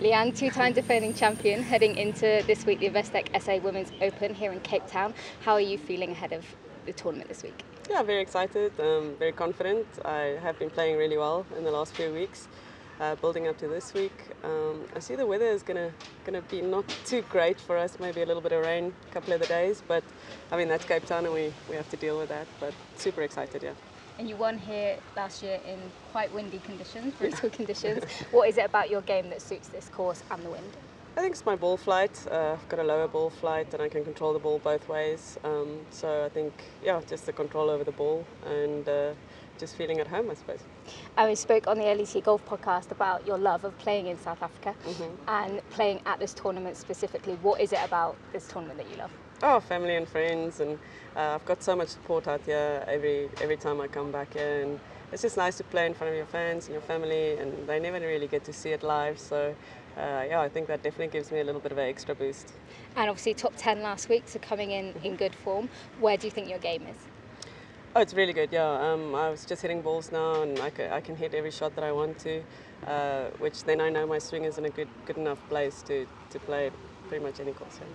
Lee-Anne, two-time defending champion, heading into this week the Investec SA Women's Open here in Cape Town. How are you feeling ahead of the tournament this week? Yeah, very excited, very confident. I have been playing really well in the last few weeks, building up to this week. I see the weather is gonna be not too great for us, maybe a little bit of rain a couple of the days, but I mean, that's Cape Town and we have to deal with that, but super excited, yeah. And you won here last year in quite windy conditions, brutal conditions. What is it about your game that suits this course and the wind? I think it's my ball flight. I've got a lower ball flight and I can control the ball both ways. So I think, yeah, just the control over the ball and just feeling at home, I suppose. We spoke on the LEC golf podcast about your love of playing in South Africa and playing at this tournament specifically. What is it about this tournament that you love? Oh, family and friends, and I've got so much support out here every time I come back here, and it's just nice to play in front of your fans and your family, and they never really get to see it live, so yeah, I think that definitely gives me a little bit of an extra boost. And obviously top 10 last week, so coming in good form. Where do you think your game is? Oh, it's really good, yeah. I was just hitting balls now, and I can hit every shot that I want to, which then I know my swing is in a good enough place to play pretty much any course. Yeah.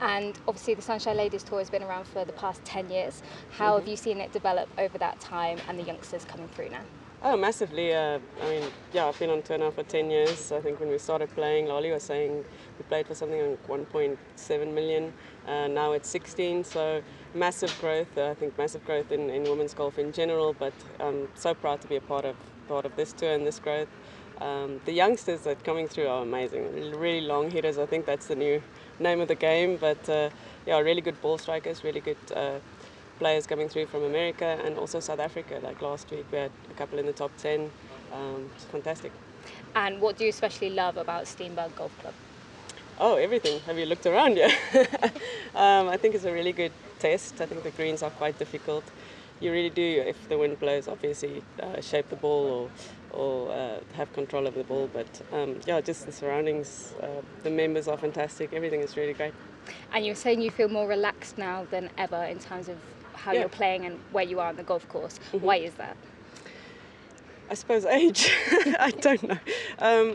And obviously the Sunshine Ladies Tour has been around for the past 10 years. How have you seen it develop over that time and the youngsters coming through now? Oh, massively. I mean, yeah, I've been on tour now for 10 years. I think when we started playing, Lolly was saying we played for something like 1.7 million. Now it's 16, so massive growth. I think massive growth in women's golf in general, but I'm so proud to be a part of this tour and this growth. The youngsters that are coming through are amazing, really long hitters. I think that's the new name of the game, but yeah, really good ball strikers, really good players coming through from America and also South Africa. Like last week we had a couple in the top 10, it's fantastic. And what do you especially love about Steenberg Golf Club? Oh, everything. Have you looked around? Yeah. I think it's a really good test. I think the greens are quite difficult. You really do, if the wind blows, obviously shape the ball or have control of the ball. But yeah, just the surroundings, the members are fantastic. Everything is really great. And you're saying you feel more relaxed now than ever in terms of how you're playing and where you are on the golf course. Why is that? I suppose age. I don't know.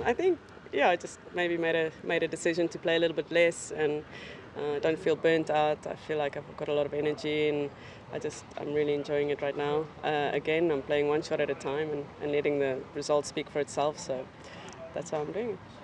I think, yeah, I just maybe made a decision to play a little bit less, and I don't feel burnt out. I feel like I've got a lot of energy, and I'm really enjoying it right now. Again, I'm playing one shot at a time and letting the result speak for itself, so that's how I'm doing it.